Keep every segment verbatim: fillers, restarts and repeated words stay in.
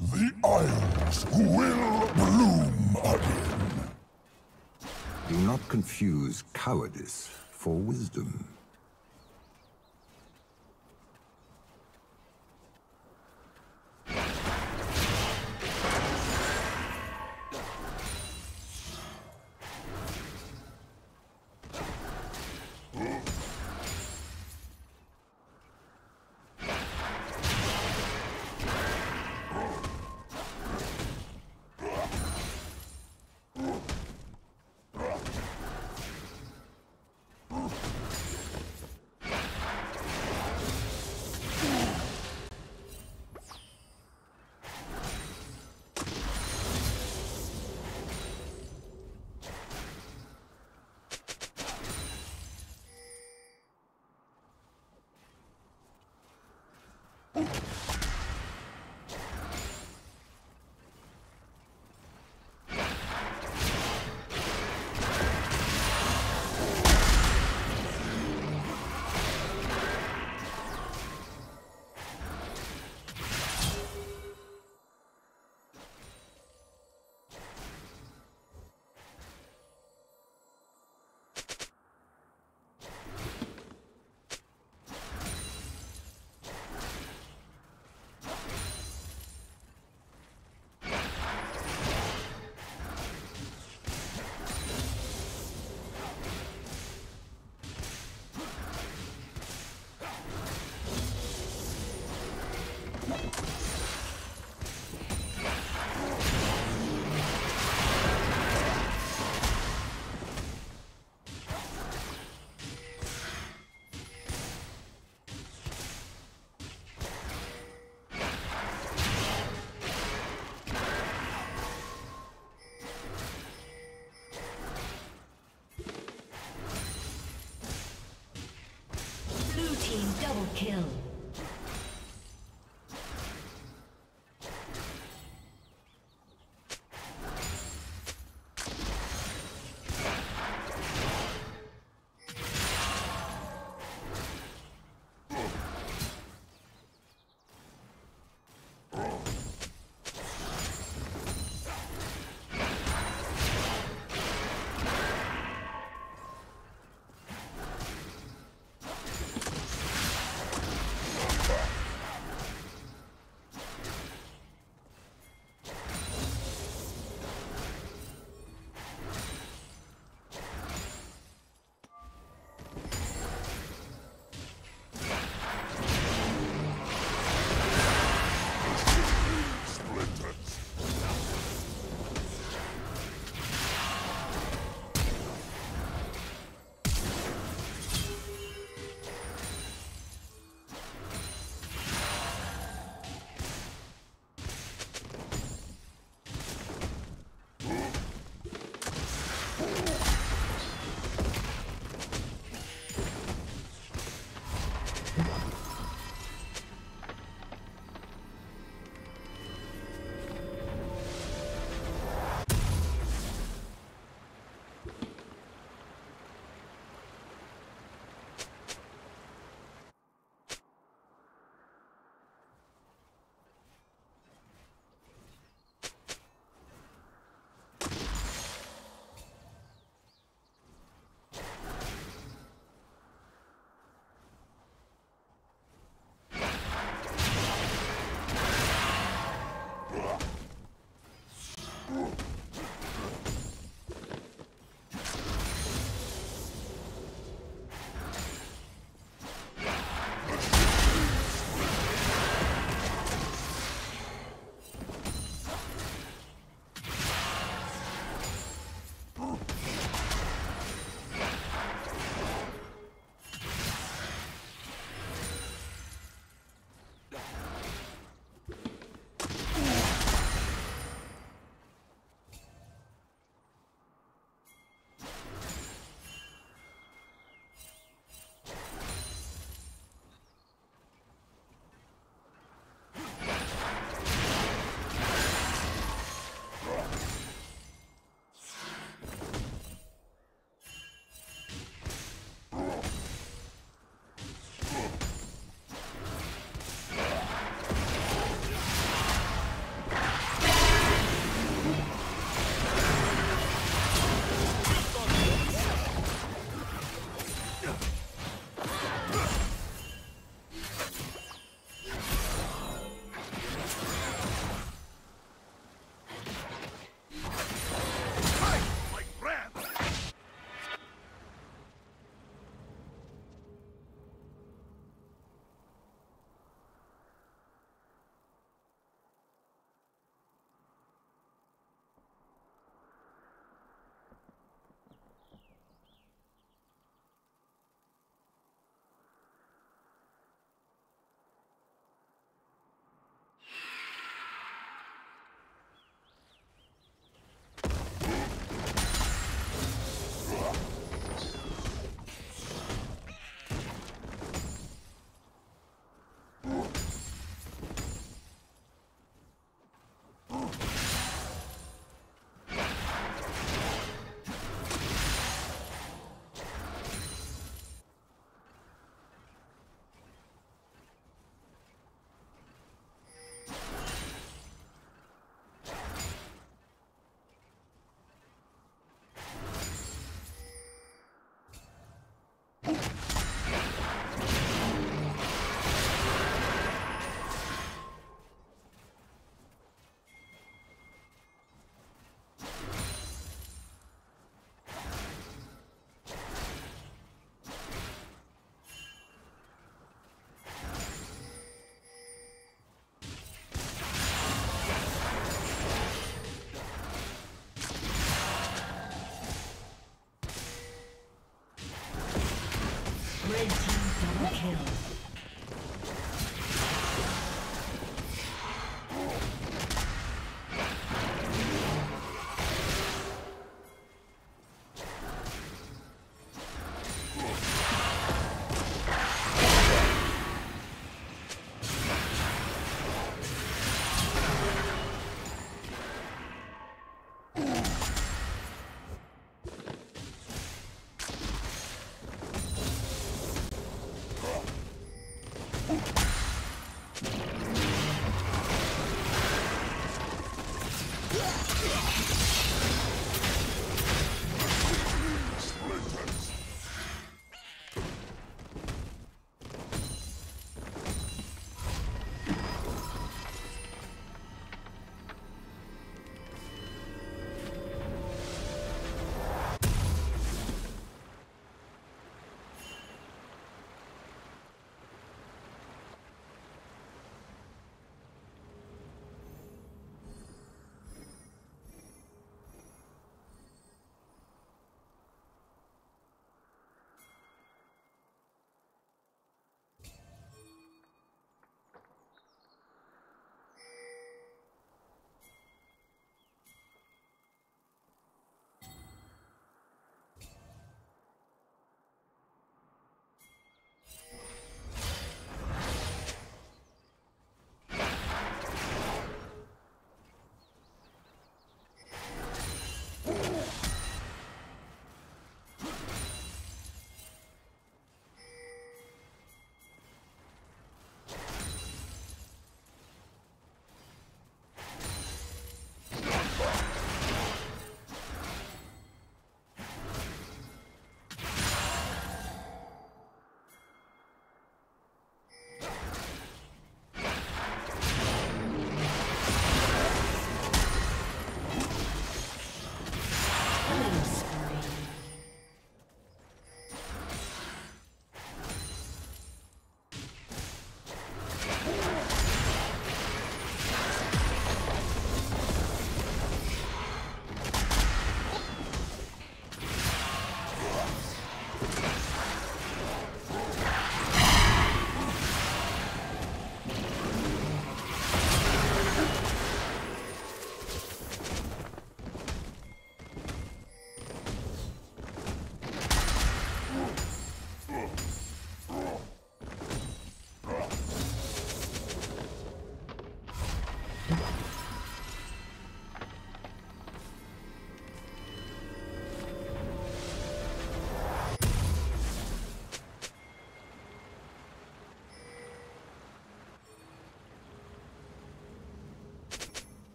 The Isles will bloom again. Do not confuse cowardice for wisdom. Double kill.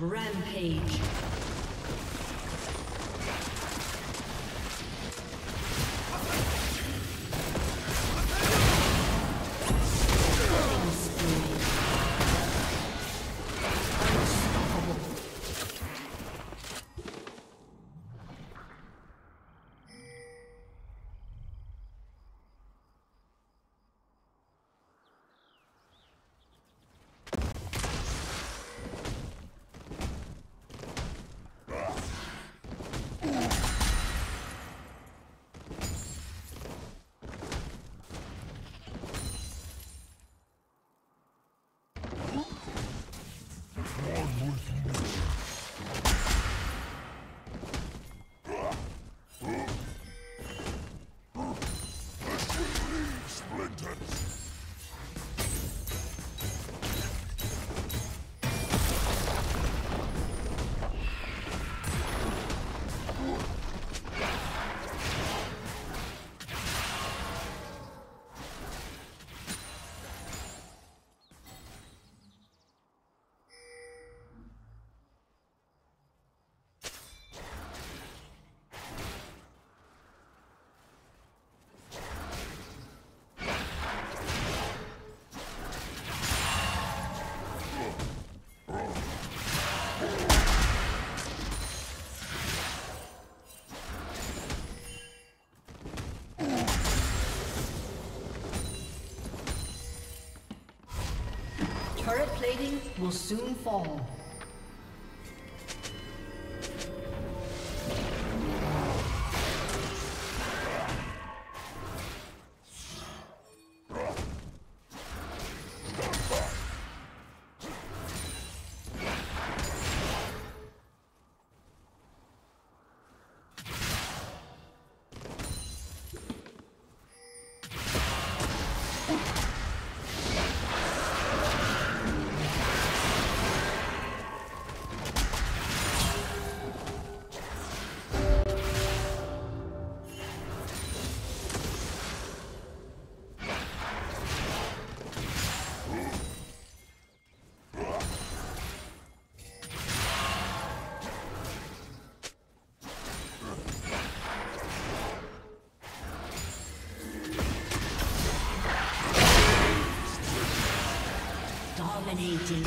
Rampage. Turret plating will soon fall. Dominating.